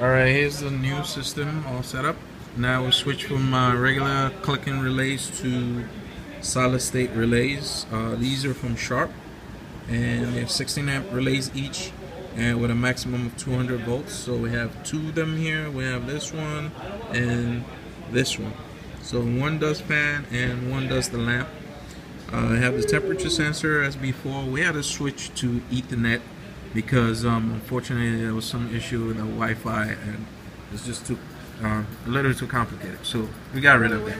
Alright, here's the new system all set up. Now we switch from regular clicking relays to solid state relays. These are from Sharp, and they have 16 amp relays each, and with a maximum of 200 volts. So we have two of them here. We have this one and this one. So one does fan and one does the lamp. I have the temperature sensor as before. We had to switch to Ethernet because unfortunately there was some issue with the Wi-Fi, and it's just too a little too complicated, so we got rid of that.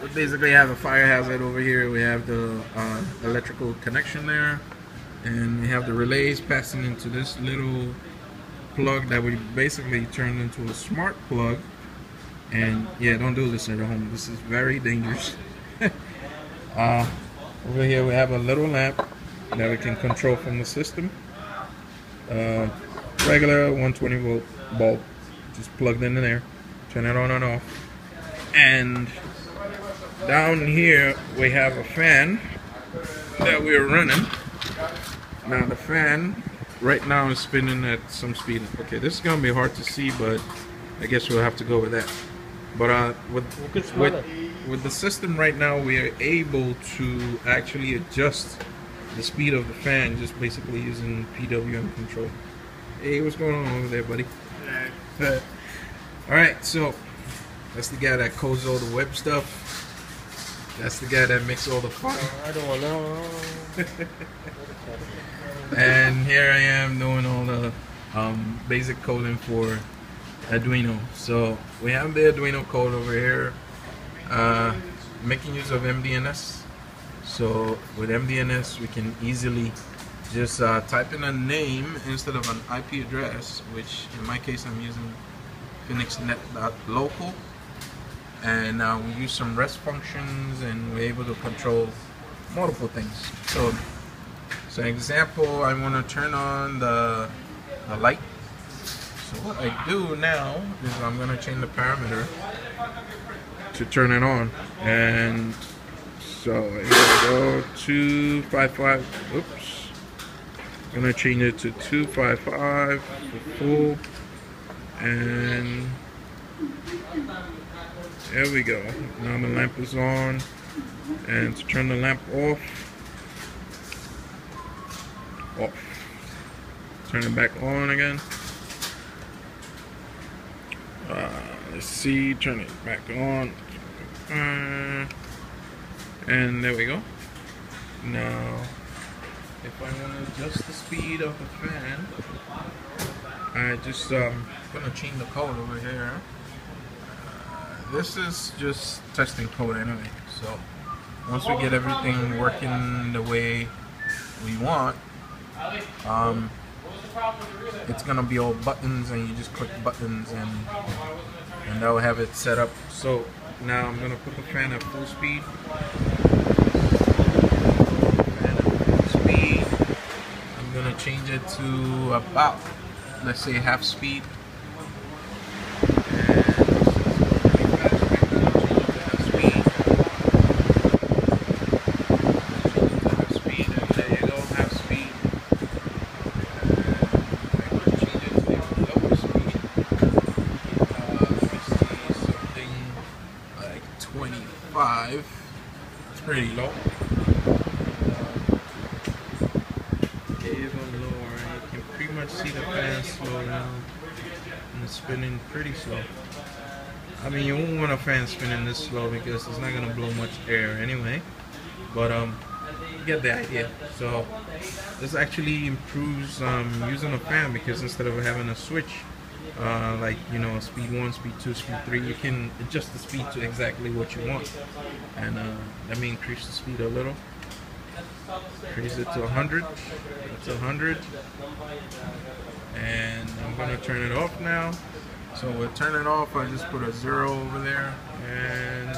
We basically have a fire hazard over here. We have the electrical connection there, and we have the relays passing into this little plug that we basically turned into a smart plug. And yeah, don't do this at home. This is very dangerous. Over here we have a little lamp that we can control from the system. Regular 120 volt bulb, just plugged in there. Turn it on and off. And down here we have a fan that we're running. Now the fan right now is spinning at some speed. Okay, this is gonna be hard to see, but I guess we'll have to go with that. But with the system right now, we are able to actually adjust the speed of the fan just basically using PWM control. Hey, what's going on over there, buddy? Yeah. Alright, so that's the guy that codes all the web stuff. That's the guy that makes all the fun. I don't know. And here I am doing all the basic coding for Arduino. So we have the Arduino code over here, making use of mDNS. So with mDNS we can easily just type in a name instead of an IP address, which in my case I'm using phoenixnet.local. And we use some REST functions, and we're able to control multiple things. So an example, I want to turn on the light. So what I do now is I'm going to change the parameter to turn it on. And so here we go, 255, oops. I'm going to change it to 255 for full, and there we go. Now the lamp is on, and to turn the lamp off, turn it back on again. Let's see, turn it back on, and there we go. Now, if I want to adjust the speed of the fan, I just gonna change the code over here. This is just testing code anyway, so once we get everything working the way we want, it's gonna be all buttons, and you just click buttons, and that will have it set up. So now I'm gonna put the fan at full speed. I'm gonna change it to about, let's say, half speed. It's pretty low. Even lower. You can pretty much see the fan slow down, and it's spinning pretty slow. I mean, you won't want a fan spinning this slow because it's not gonna blow much air anyway. But you get the idea. So this actually improves using a fan, because instead of having a switch, like, you know, speed 1, speed 2, speed 3, you can adjust the speed to exactly what you want. And let me increase the speed a little. Increase it to 100. That's 100. And I'm going to turn it off now. So we'll turn it off. I just put a 0 over there. And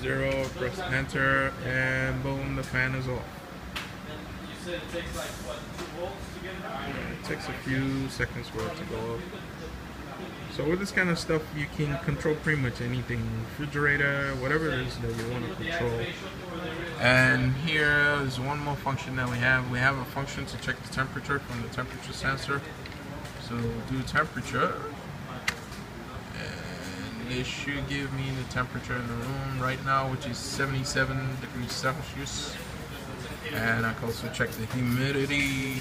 0, press enter, and boom, the fan is off. It takes like, what, 2 volts to get it? It takes a few seconds for it to go up. So with this kind of stuff, you can control pretty much anything. Refrigerator, whatever it is that you want to control. And here is one more function that we have. We have a function to check the temperature from the temperature sensor. So we'll do temperature, and it should give me the temperature in the room right now, which is 77 degrees Celsius. And I can also check the humidity,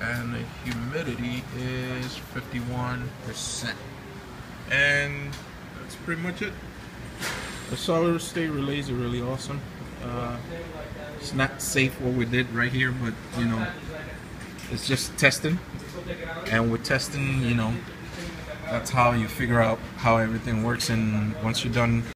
and the humidity is 51%. And that's pretty much it. The solid state relays are really awesome. It's not safe what we did right here, but you know, it's just testing, and with testing, you know, that's how you figure out how everything works. And once you're done